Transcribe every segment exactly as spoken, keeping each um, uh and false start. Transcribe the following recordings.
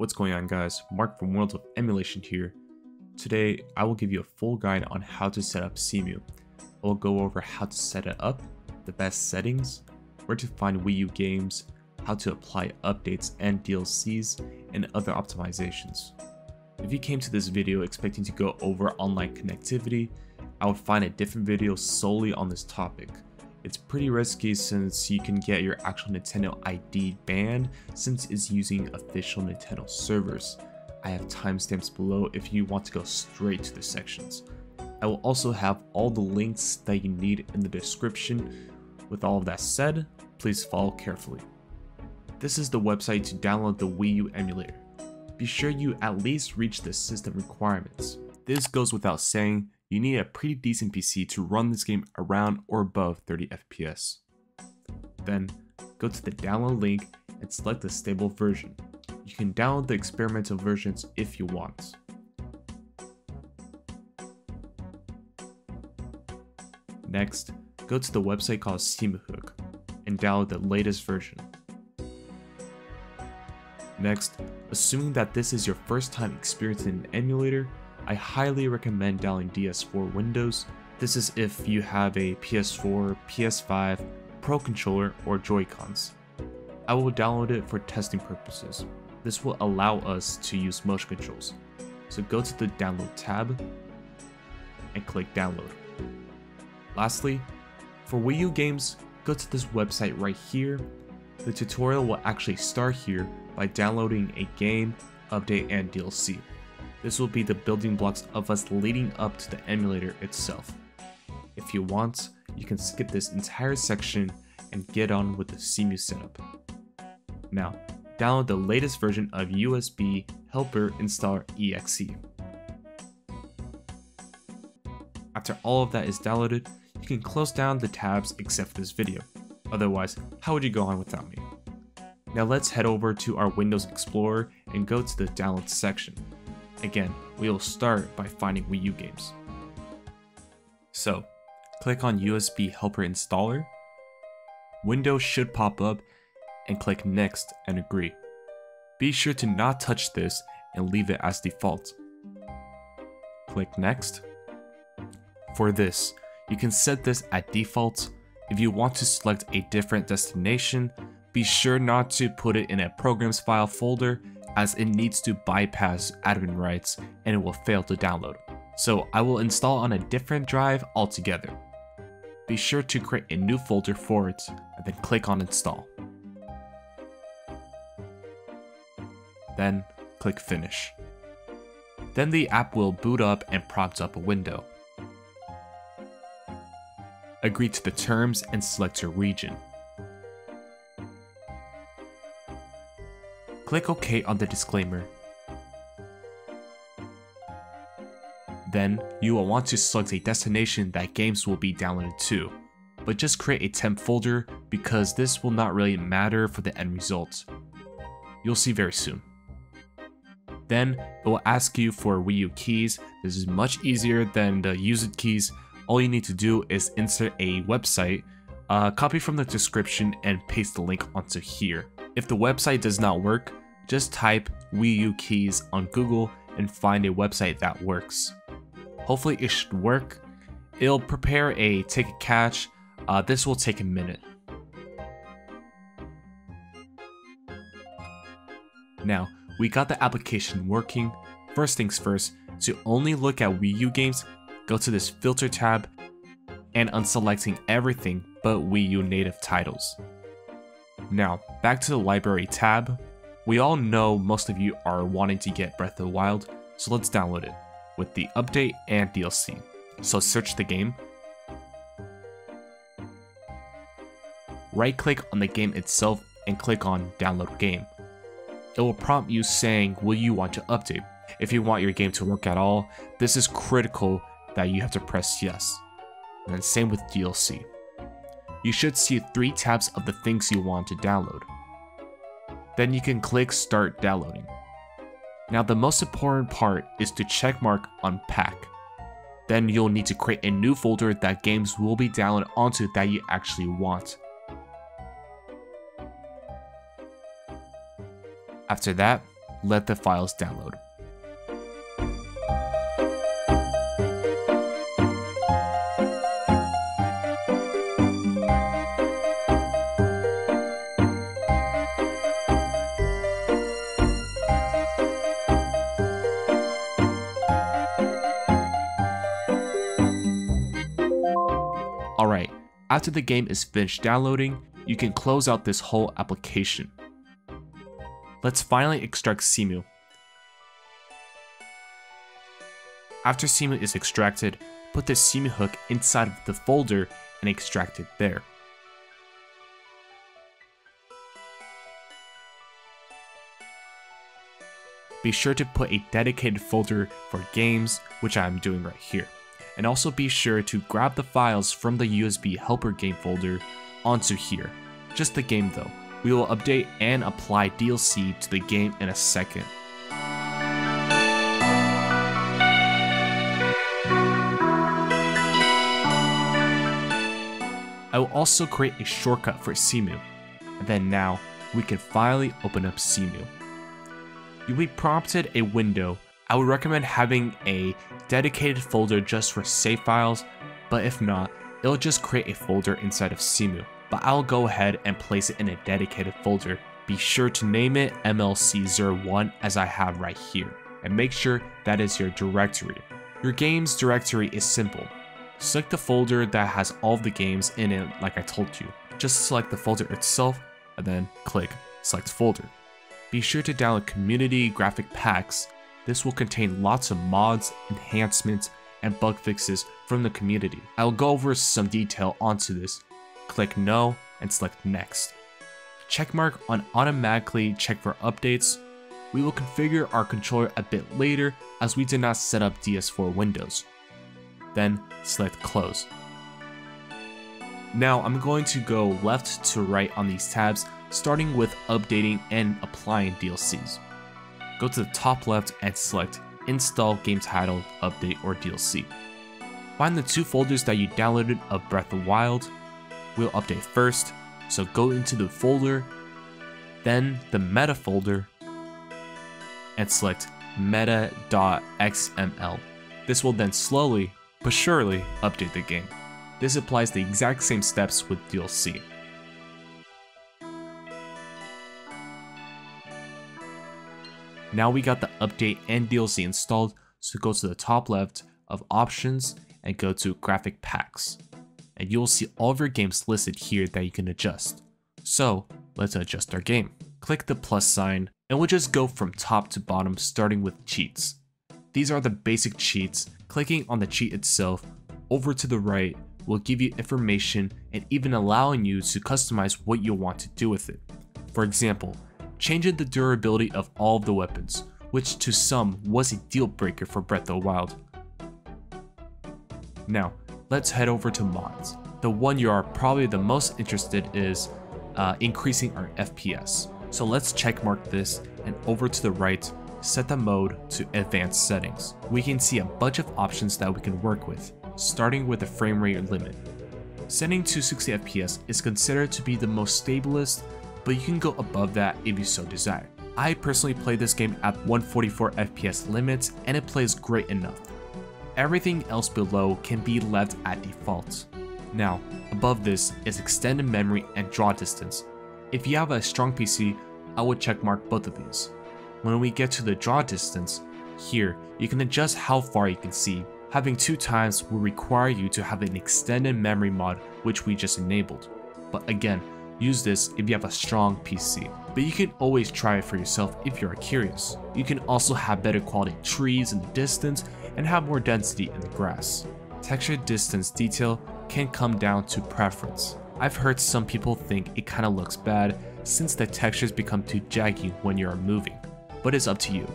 What's going on, guys? Mark from World of Emulation here. Today, I will give you a full guide on how to set up C E M U. I will go over how to set it up, the best settings, where to find Wii U games, how to apply updates and D L Cs, and other optimizations. If you came to this video expecting to go over online connectivity, I would find a different video solely on this topic. It's pretty risky since you can get your actual Nintendo I D banned since it's using official Nintendo servers. I have timestamps below if you want to go straight to the sections. I will also have all the links that you need in the description. With all of that said, please follow carefully. This is the website to download the Wii U emulator. Be sure you at least reach the system requirements. This goes without saying. You need a pretty decent P C to run this game around or above thirty F P S. Then, go to the download link and select the stable version. You can download the experimental versions if you want. Next, go to the website called Cemuhook and download the latest version. Next, assuming that this is your first time experiencing an emulator, I highly recommend downloading D S four Windows. This is if you have a P S four, P S five, Pro Controller, or Joy-Cons. I will download it for testing purposes. This will allow us to use motion controls. So go to the Download tab and click Download. Lastly, for Wii U games, go to this website right here. The tutorial will actually start here by downloading a game, update, and D L C. This will be the building blocks of us leading up to the emulator itself. If you want, you can skip this entire section and get on with the C E M U setup. Now, download the latest version of U S B Helper Installer E X E. After all of that is downloaded, you can close down the tabs except for this video. Otherwise, how would you go on without me? Now let's head over to our Windows Explorer and go to the Download section. Again, we will start by finding Wii U games. So, click on U S B Helper Installer. Windows should pop up and click Next and Agree. Be sure to not touch this and leave it as default. Click Next. For this, you can set this at default. If you want to select a different destination, be sure not to put it in a Programs File folder, as it needs to bypass admin rights and it will fail to download. So I will install on a different drive altogether. Be sure to create a new folder for it and then click on Install. Then click Finish. Then the app will boot up and prompt up a window. Agree to the terms and select your region. Click OK on the disclaimer. Then, you will want to select a destination that games will be downloaded to, but just create a temp folder because this will not really matter for the end result. You'll see very soon. Then, it will ask you for Wii U keys. This is much easier than the user keys. All you need to do is insert a website, uh, copy from the description, and paste the link onto here. If the website does not work, just type Wii U keys on Google and find a website that works. Hopefully it should work. It'll prepare a ticket cache. Uh, this will take a minute. Now, we got the application working. First things first, to only look at Wii U games, go to this filter tab and unselecting everything but Wii U native titles. Now, back to the library tab. We all know most of you are wanting to get Breath of the Wild, so let's download it with the update and D L C. So search the game. Right click on the game itself and click on Download Game. It will prompt you saying, will you want to update? If you want your game to work at all, this is critical that you have to press yes. And then same with D L C. You should see three tabs of the things you want to download. Then you can click Start Downloading. Now the most important part is to checkmark Unpack. Then you'll need to create a new folder that games will be downloaded onto that you actually want. After that, let the files download. Alright, after the game is finished downloading, you can close out this whole application. Let's finally extract C E M U. After C E M U is extracted, put the C E M U hook inside of the folder and extract it there. Be sure to put a dedicated folder for games, which I am doing right here. And also be sure to grab the files from the U S B helper game folder onto here. Just the game though. We will update and apply D L C to the game in a second. I will also create a shortcut for C E M U. And then now we can finally open up C E M U. You'll be prompted a window. I would recommend having a dedicated folder just for save files, but if not, it'll just create a folder inside of C E M U. But I'll go ahead and place it in a dedicated folder. Be sure to name it M L C zero one as I have right here, and make sure that is your directory. Your games directory is simple. Select the folder that has all the games in it like I told you. Just select the folder itself and then click select folder. Be sure to download Community Graphic Packs. This will contain lots of mods, enhancements, and bug fixes from the community. I'll go over some detail onto this. Click no and select next. Checkmark on automatically check for updates. We will configure our controller a bit later as we did not set up D S four Windows. Then select close. Now I'm going to go left to right on these tabs, starting with updating and applying D L Cs. Go to the top left and select Install Game Title, Update, or D L C. Find the two folders that you downloaded of Breath of the Wild. We'll update first, so go into the folder, then the meta folder, and select meta dot X M L. This will then slowly but surely update the game. This applies the exact same steps with D L C. Now we got the update and D L C installed, so go to the top left of options and go to graphic packs. And you'll see all of your games listed here that you can adjust. So let's adjust our game. Click the plus sign and we'll just go from top to bottom starting with cheats. These are the basic cheats. Clicking on the cheat itself over to the right will give you information and even allowing you to customize what you want to do with it. For example, changing the durability of all of the weapons, which to some was a deal breaker for Breath of the Wild. Now, let's head over to mods. The one you are probably the most interested in is uh, increasing our F P S. So let's checkmark this and over to the right, set the mode to advanced settings. We can see a bunch of options that we can work with, starting with the frame rate limit. Setting to sixty F P S is considered to be the most stablest, but you can go above that if you so desire. I personally play this game at one forty-four F P S limits and it plays great enough. Everything else below can be left at default. Now, above this is extended memory and draw distance. If you have a strong P C, I would checkmark both of these. When we get to the draw distance, here you can adjust how far you can see. Having two times will require you to have an extended memory mod, which we just enabled. But again, use this if you have a strong P C, but you can always try it for yourself if you are curious. You can also have better quality trees in the distance and have more density in the grass. Texture distance detail can come down to preference. I've heard some people think it kinda looks bad since the textures become too jaggy when you are moving, but it's up to you.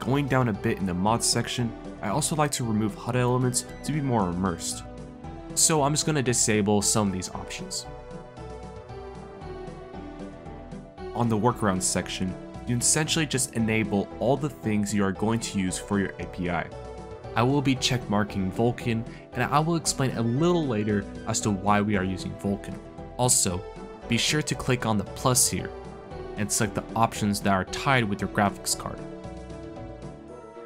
Going down a bit in the mod section, I also like to remove H U D elements to be more immersed. So I'm just gonna disable some of these options. On the workaround section, you essentially just enable all the things you are going to use for your A P I. I will be checkmarking Vulkan, and I will explain a little later as to why we are using Vulkan. Also, be sure to click on the plus here. and select the options that are tied with your graphics card.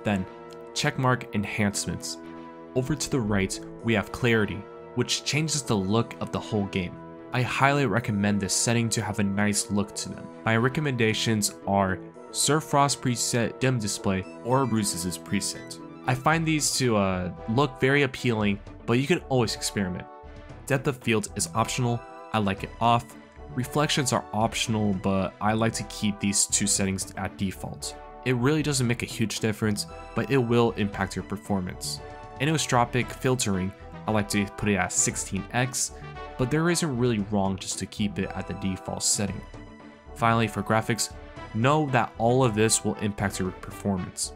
Then, checkmark enhancements. Over to the right, we have clarity, which changes the look of the whole game. I highly recommend this setting to have a nice look to them. My recommendations are Surfrost preset dim display or Bruce's preset. I find these to uh, look very appealing, but you can always experiment. Depth of field is optional, I like it off. Reflections are optional, but I like to keep these two settings at default. It really doesn't make a huge difference, but it will impact your performance. Anisotropic filtering, I like to put it at sixteen X, but there isn't really wrong just to keep it at the default setting. Finally, for graphics, know that all of this will impact your performance.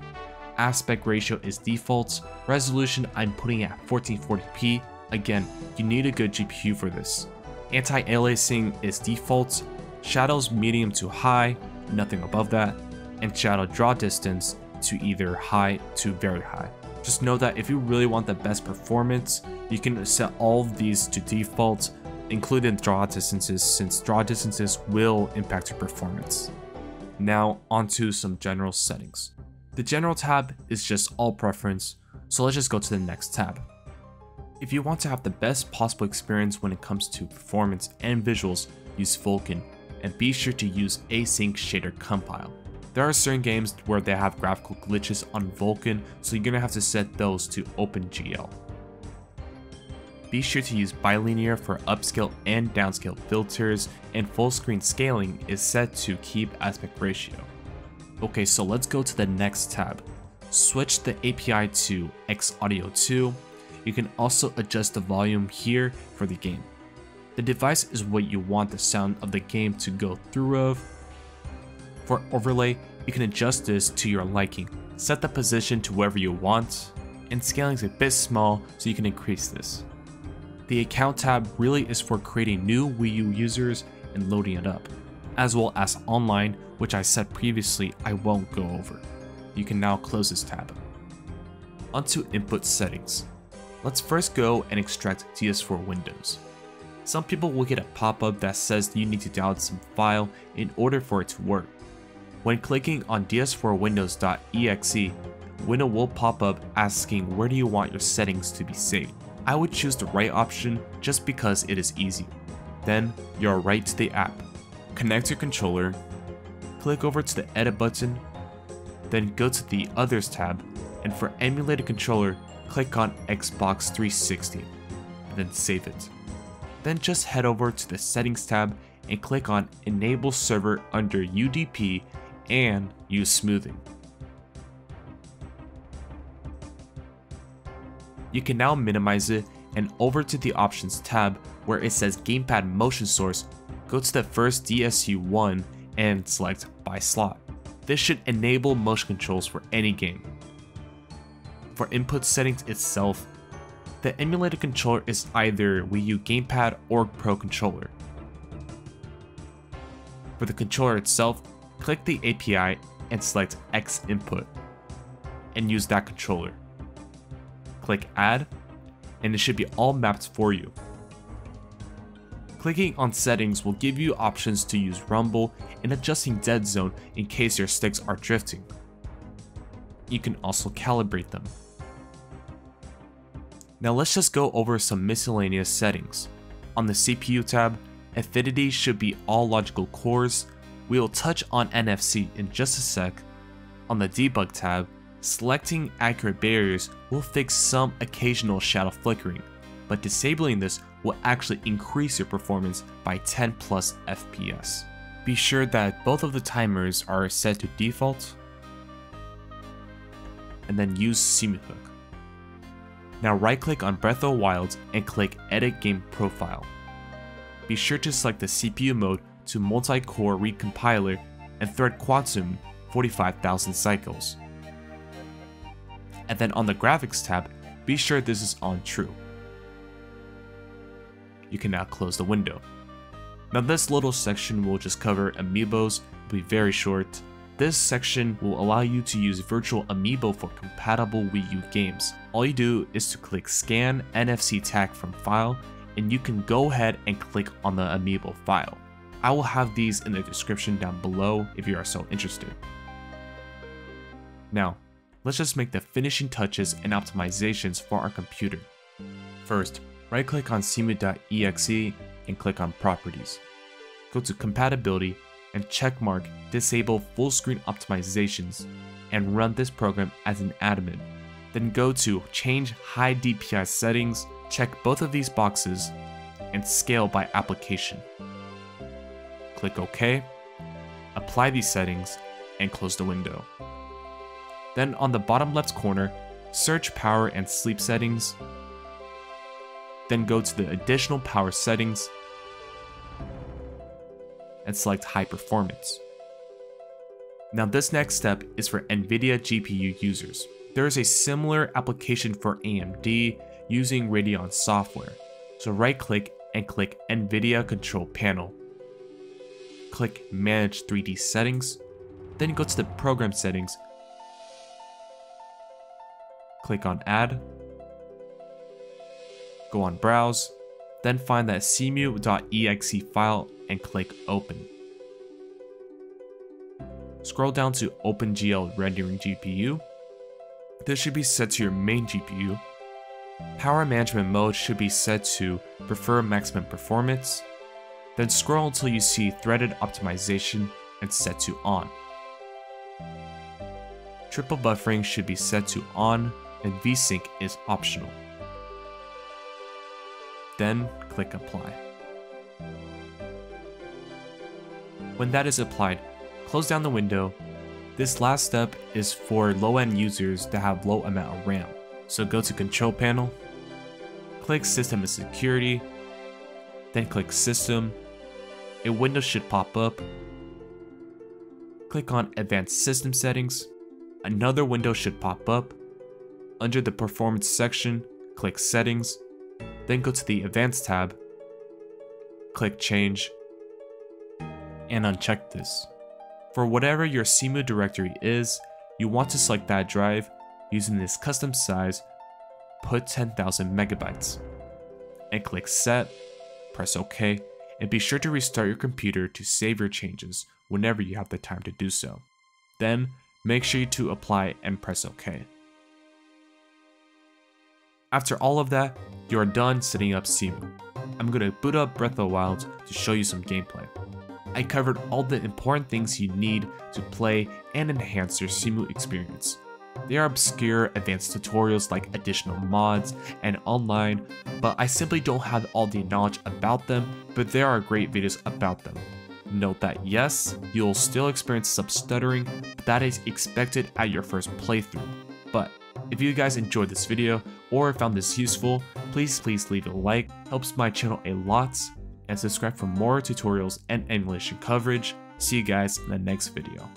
Aspect ratio is default, resolution I'm putting at fourteen forty p, again, you need a good G P U for this. Anti-aliasing is default, shadows medium to high, nothing above that, and shadow draw distance to either high to very high. Just know that if you really want the best performance, you can set all of these to default, including draw distances, since draw distances will impact your performance. Now onto some general settings. The general tab is just all preference, so let's just go to the next tab. If you want to have the best possible experience when it comes to performance and visuals, use Vulkan, and be sure to use Async Shader Compile. There are certain games where they have graphical glitches on Vulkan, so you're gonna have to set those to OpenGL. Be sure to use Bilinear for upscale and downscale filters, and full screen scaling is set to keep aspect ratio. Okay, so let's go to the next tab. Switch the A P I to X Audio two. You can also adjust the volume here for the game. The device is what you want the sound of the game to go through of. For overlay, you can adjust this to your liking. Set the position to wherever you want, and scaling is a bit small, so you can increase this. The account tab really is for creating new Wii U users and loading it up, as well as online, which I said previously I won't go over. You can now close this tab. Onto input settings. Let's first go and extract D S four Windows. Some people will get a pop-up that says you need to download some file in order for it to work. When clicking on D S four windows dot E X E, a window will pop up asking where do you want your settings to be saved. I would choose the right option just because it is easy. Then you're right to the app. Connect your controller, click over to the edit button, then go to the others tab, and for emulated controller, click on Xbox three sixty, and then save it. Then just head over to the settings tab and click on enable server under U D P and use smoothing. You can now minimize it and over to the options tab where it says gamepad motion source, go to the first D S U one and select by slot. This should enable motion controls for any game. For input settings itself, the emulated controller is either Wii U gamepad or Pro controller. For the controller itself, click the A P I and select X input and use that controller. Click add and it should be all mapped for you. Clicking on settings will give you options to use rumble and adjusting dead zone in case your sticks are drifting. You can also calibrate them. Now let's just go over some miscellaneous settings. On the C P U tab, affinity should be all logical cores. We will touch on N F C in just a sec. On the debug tab, selecting accurate barriers will fix some occasional shadow flickering, but disabling this will actually increase your performance by ten plus F P S. Be sure that both of the timers are set to default, and then use Cemuhook. Now right click on Breath of the Wild and click Edit Game Profile. Be sure to select the C P U mode to multi-core recompiler and thread quantum forty-five thousand cycles. And then on the graphics tab, be sure this is on true. You can now close the window. Now this little section will just cover amiibos, it'll be very short. This section will allow you to use virtual amiibo for compatible Wii U games. All you do is to click Scan N F C Tag from File, and you can go ahead and click on the amiibo file. I will have these in the description down below if you are so interested. Now, let's just make the finishing touches and optimizations for our computer. First, right-click on C E M U dot E X E and click on Properties. Go to Compatibility and checkmark Disable Full Screen Optimizations and run this program as an admin. Then go to Change High D P I Settings, check both of these boxes, and Scale by Application. Click OK, apply these settings, and close the window. Then on the bottom left corner, search Power and Sleep Settings, then go to the Additional Power Settings, and select High Performance. Now this next step is for NVIDIA G P U users. There is a similar application for A M D using Radeon software. So right click and click NVIDIA Control Panel. Click Manage three D Settings, then go to the Program Settings. Click on Add, go on Browse, then find that C E M U dot E X E file and click Open. Scroll down to OpenGL Rendering G P U. This should be set to your main G P U. Power Management Mode should be set to Prefer Maximum Performance. Then scroll until you see Threaded Optimization and set to On. Triple Buffering should be set to On and VSync is optional. Then click Apply. When that is applied, close down the window. This last step is for low-end users that have low amount of RAM. So go to Control Panel, click System and Security, then click System. A window should pop up. Click on Advanced System Settings. Another window should pop up. Under the Performance section, click Settings, then go to the Advanced tab, click Change, and uncheck this. For whatever your C E M U directory is, you want to select that drive using this custom size, put ten thousand megabytes, and click Set, press OK, and be sure to restart your computer to save your changes whenever you have the time to do so. Then, make sure to apply and press OK. After all of that, you are done setting up C E M U. I'm going to boot up Breath of the Wild to show you some gameplay. I covered all the important things you need to play and enhance your C E M U experience. There are obscure advanced tutorials like additional mods and online, but I simply don't have all the knowledge about them, but there are great videos about them. Note that yes, you'll still experience some stuttering, but that is expected at your first playthrough. But if you guys enjoyed this video or found this useful, please please leave a like, helps my channel a lot, and subscribe for more tutorials and emulation coverage. See you guys in the next video.